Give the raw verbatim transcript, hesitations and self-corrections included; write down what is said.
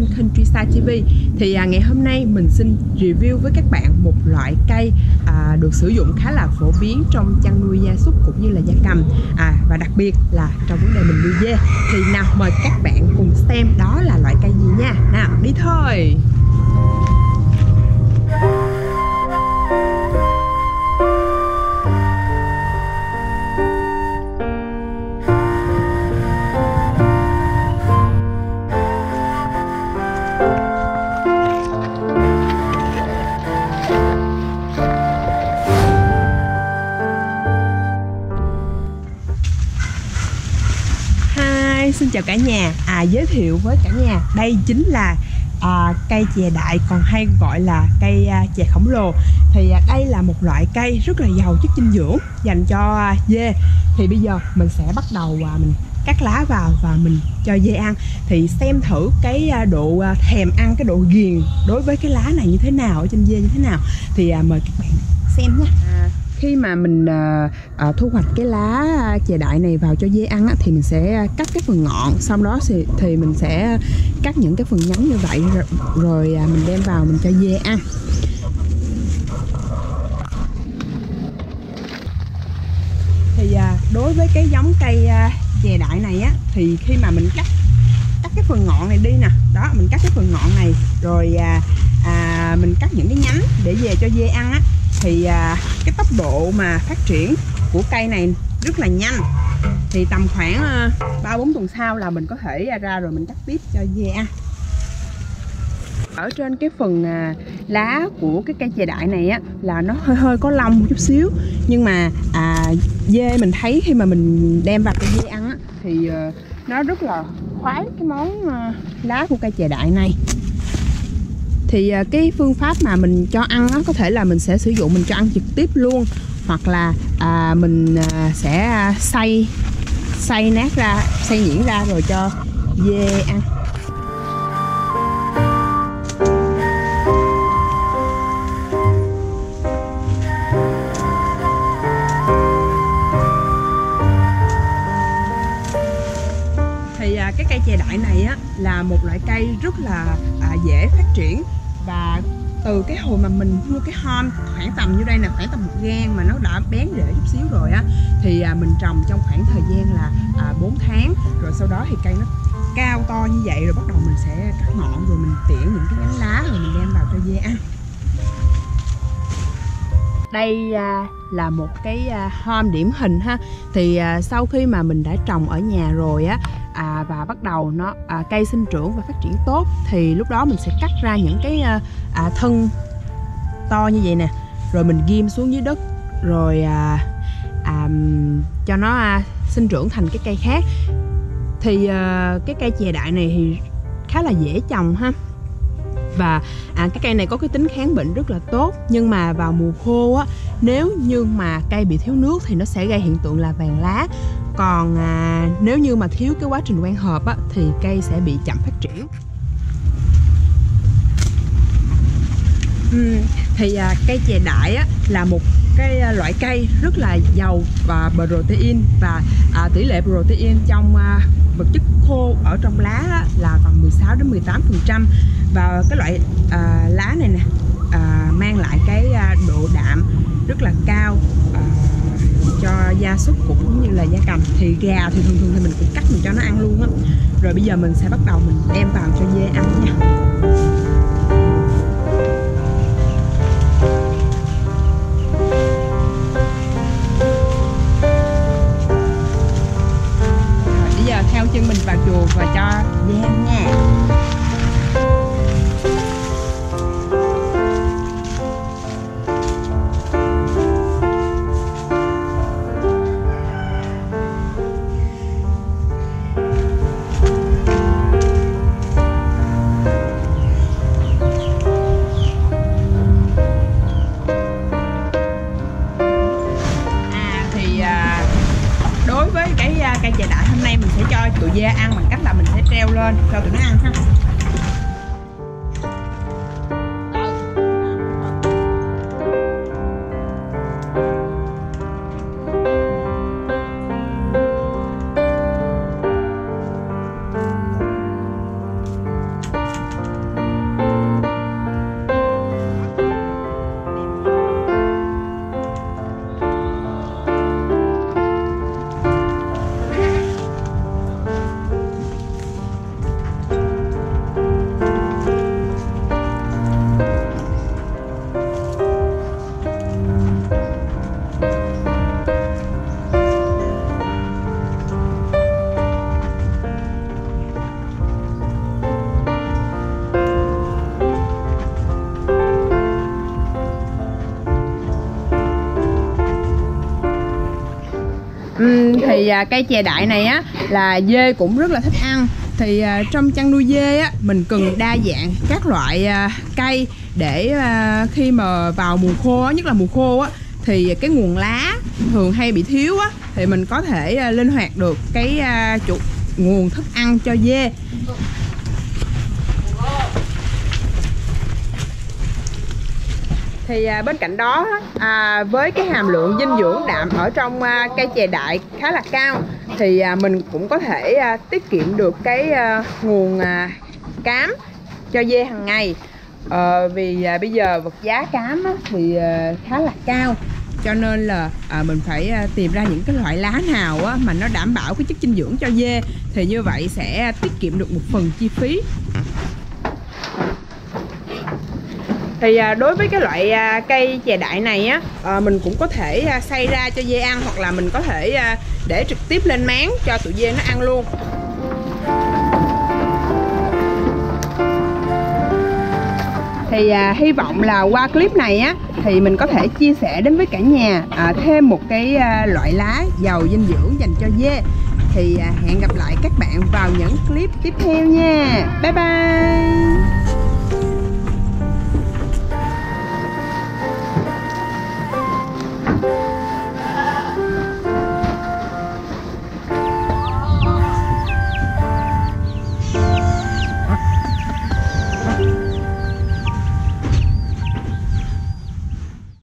kênh Countryside ti vi. Thì à, ngày hôm nay mình xin review với các bạn một loại cây à, được sử dụng khá là phổ biến trong chăn nuôi gia súc cũng như là gia cầm, à, và đặc biệt là trong vấn đề mình nuôi dê. Thì nào mời các bạn cùng xem đó là loại cây gì nha. Nào đi thôi. Xin chào cả nhà, à, giới thiệu với cả nhà, đây chính là à, cây chè đại, còn hay gọi là cây à, chè khổng lồ. Thì à, đây là một loại cây rất là giàu chất dinh dưỡng dành cho à, dê. Thì bây giờ mình sẽ bắt đầu à, mình cắt lá vào và mình cho dê ăn. Thì xem thử cái à, độ à, thèm ăn, cái độ ghiền đối với cái lá này như thế nào, ở trên dê như thế nào. Thì à, mời các bạn xem nhé. à. Khi mà mình à, à, thu hoạch cái lá à, chè đại này vào cho dê ăn á, thì mình sẽ cắt các phần ngọn, sau đó thì, thì mình sẽ cắt những cái phần nhánh như vậy, rồi, rồi à, mình đem vào mình cho dê ăn. Thì à, đối với cái giống cây à, chè đại này á, thì khi mà mình cắt cắt cái phần ngọn này đi nè, đó mình cắt cái phần ngọn này rồi à, à, mình cắt những cái nhánh để về cho dê ăn á, thì à, cái tốc độ mà phát triển của cây này rất là nhanh. Thì tầm khoảng ba bốn tuần sau là mình có thể ra rồi mình cắt tiếp cho dê ăn. Ở trên cái phần à, lá của cái cây chè đại này á, là nó hơi hơi có lông một chút xíu, nhưng mà à, dê mình thấy khi mà mình đem vào cho dê ăn á, thì à, nó rất là khoái cái món à, lá của cây chè đại này. Thì cái phương pháp mà mình cho ăn đó, có thể là mình sẽ sử dụng mình cho ăn trực tiếp luôn, hoặc là à, mình à, sẽ xay xay nát ra, xay nhuyễn ra rồi cho dê ăn. Thì à, cái cây chè đại này á, là một loại cây rất là à, dễ phát triển. Và từ cái hồi mà mình mua cái hom khoảng tầm như đây nè, khoảng tầm một gang mà nó đã bén rễ chút xíu rồi á, thì mình trồng trong khoảng thời gian là bốn tháng. Rồi sau đó thì cây nó cao to như vậy, rồi bắt đầu mình sẽ cắt ngọn, rồi mình tỉa những cái nhánh lá, rồi mình đem vào cho dê ăn. Đây là một cái hom điển hình ha. Thì sau khi mà mình đã trồng ở nhà rồi á, À, và bắt đầu nó à, cây sinh trưởng và phát triển tốt, thì lúc đó mình sẽ cắt ra những cái à, thân to như vậy nè, rồi mình ghim xuống dưới đất, rồi à, à, cho nó à, sinh trưởng thành cái cây khác. Thì à, cái cây chè đại này thì khá là dễ trồng ha. Và à, cái cây này có cái tính kháng bệnh rất là tốt, nhưng mà vào mùa khô á, nếu như mà cây bị thiếu nước thì nó sẽ gây hiện tượng là vàng lá. Còn à, nếu như mà thiếu cái quá trình quang hợp á, thì cây sẽ bị chậm phát triển. uhm, Thì à, cây chè đại á, là một cái loại cây rất là giàu và protein. Và à, tỷ lệ protein trong à, vật chất khô ở trong lá á, là còn mười sáu đến mười tám phần trăm. Và cái loại à, lá này nè à, mang lại cái à, độ đạm rất là cao à, cho gia súc cũng như là gia cầm. Thì gà thì thường thường thì mình cũng cắt mình cho nó ăn luôn á. Rồi bây giờ mình sẽ bắt đầu mình đem vào cho dê ăn nha. Rồi, bây giờ theo chân mình vào chuồng và cho dê ăn nha. Cây chè đại hôm nay mình sẽ cho tụi dê ăn bằng cách là mình sẽ treo lên cho tụi nó ăn ha. thì cây chè đại này á là dê cũng rất là thích ăn. Thì trong chăn nuôi dê á, mình cần đa dạng các loại cây để khi mà vào mùa khô, nhất là mùa khô á, thì cái nguồn lá thường hay bị thiếu á, thì mình có thể linh hoạt được cái chủ, nguồn thức ăn cho dê. Thì bên cạnh đó à, với cái hàm lượng dinh dưỡng đạm ở trong à, cây chè đại khá là cao, thì à, mình cũng có thể à, tiết kiệm được cái à, nguồn à, cám cho dê hàng ngày. à, Vì à, bây giờ vật giá cám á, thì à, khá là cao, cho nên là à, mình phải à, tìm ra những cái loại lá nào á, mà nó đảm bảo cái chất dinh dưỡng cho dê. Thì như vậy sẽ tiết kiệm được một phần chi phí. Thì đối với cái loại cây chè đại này á, mình cũng có thể xay ra cho dê ăn, hoặc là mình có thể để trực tiếp lên máng cho tụi dê nó ăn luôn. Thì hy vọng là qua clip này á, thì mình có thể chia sẻ đến với cả nhà thêm một cái loại lá giàu dinh dưỡng dành cho dê. Thì hẹn gặp lại các bạn vào những clip tiếp theo nha. Bye bye.